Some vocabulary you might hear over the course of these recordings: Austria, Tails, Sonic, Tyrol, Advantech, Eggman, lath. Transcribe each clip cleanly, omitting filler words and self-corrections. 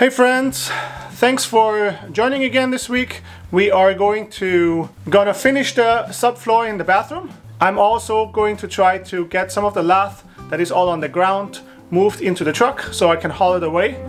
Hey friends, thanks for joining again this week. We are gonna finish the subfloor in the bathroom. I'm also going to try to get some of the lath that is all on the ground moved into the truck so I can haul it away.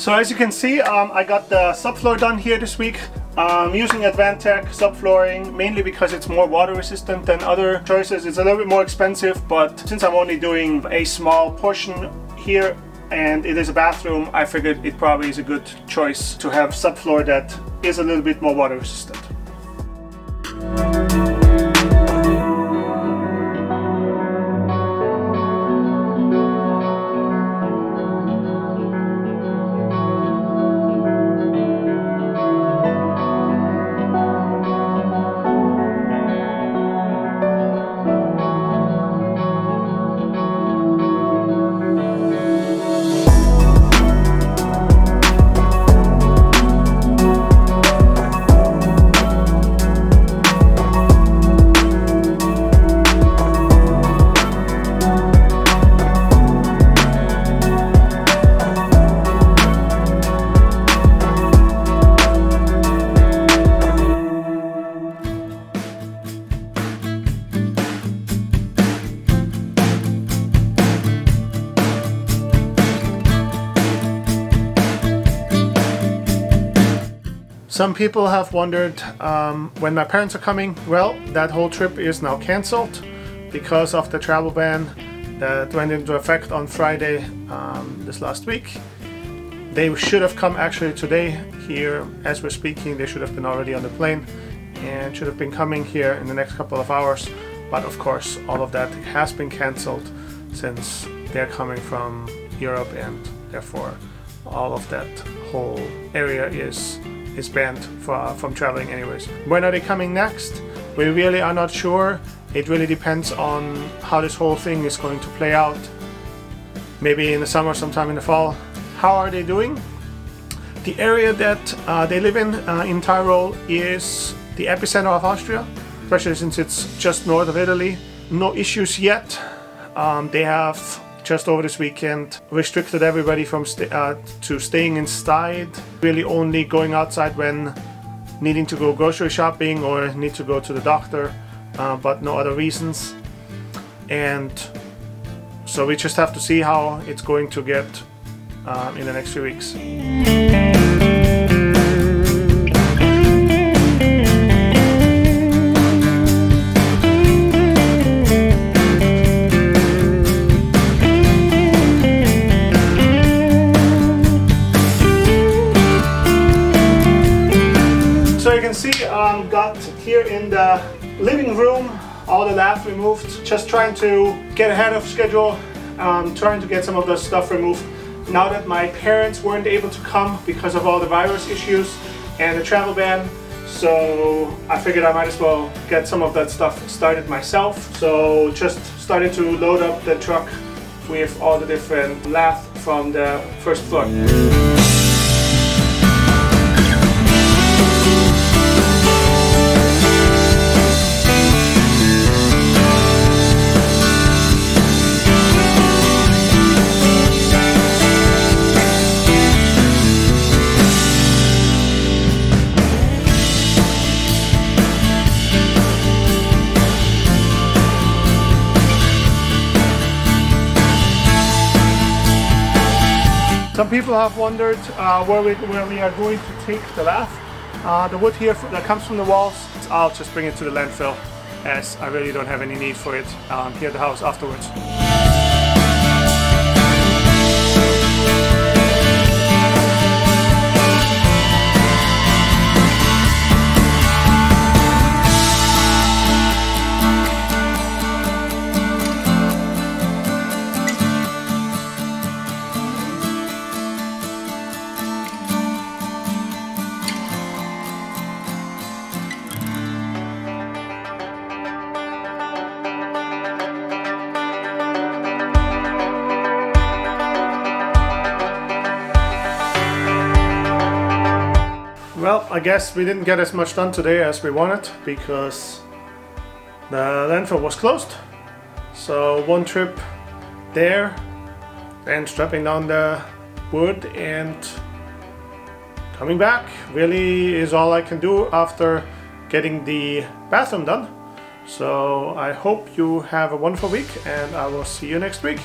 So as you can see, I got the subfloor done here this week. I'm using Advantech subflooring mainly because it's more water resistant than other choices. It's a little bit more expensive, but since I'm only doing a small portion here and it is a bathroom, I figured it probably is a good choice to have subfloor that is a little bit more water resistant. Some people have wondered when my parents are coming. Well, that whole trip is now cancelled because of the travel ban that went into effect on Friday this last week. They should have come actually today. Here as we're speaking, they should have been already on the plane and should have been coming here in the next couple of hours, but of course all of that has been cancelled since they're coming from Europe, and therefore all of that whole area is banned from traveling anyways. When are they coming next? We really are not sure. It really depends on how this whole thing is going to play out. Maybe in the summer, sometime in the fall. How are they doing? The area that they live in Tyrol, is the epicenter of Austria, especially since it's just north of Italy. No issues yet. They have just over this weekend restricted everybody from staying inside, really only going outside when needing to go grocery shopping or need to go to the doctor, but no other reasons. And so we just have to see how it's going to get in the next few weeks. So you can see got here in the living room all the lath removed, just trying to get ahead of schedule, trying to get some of the stuff removed. Now that my parents weren't able to come because of all the virus issues and the travel ban, so I figured I might as well get some of that stuff started myself. So just started to load up the truck with all the different lath from the first floor. Some people have wondered where we are going to take the lath. The wood here that comes from the walls, I'll just bring it to the landfill, as I really don't have any need for it here at the house afterwards. Well, I guess we didn't get as much done today as we wanted because the landfill was closed. So one trip there, then strapping down the wood and coming back really is all I can do after getting the bathroom done. So I hope you have a wonderful week, and I will see you next week.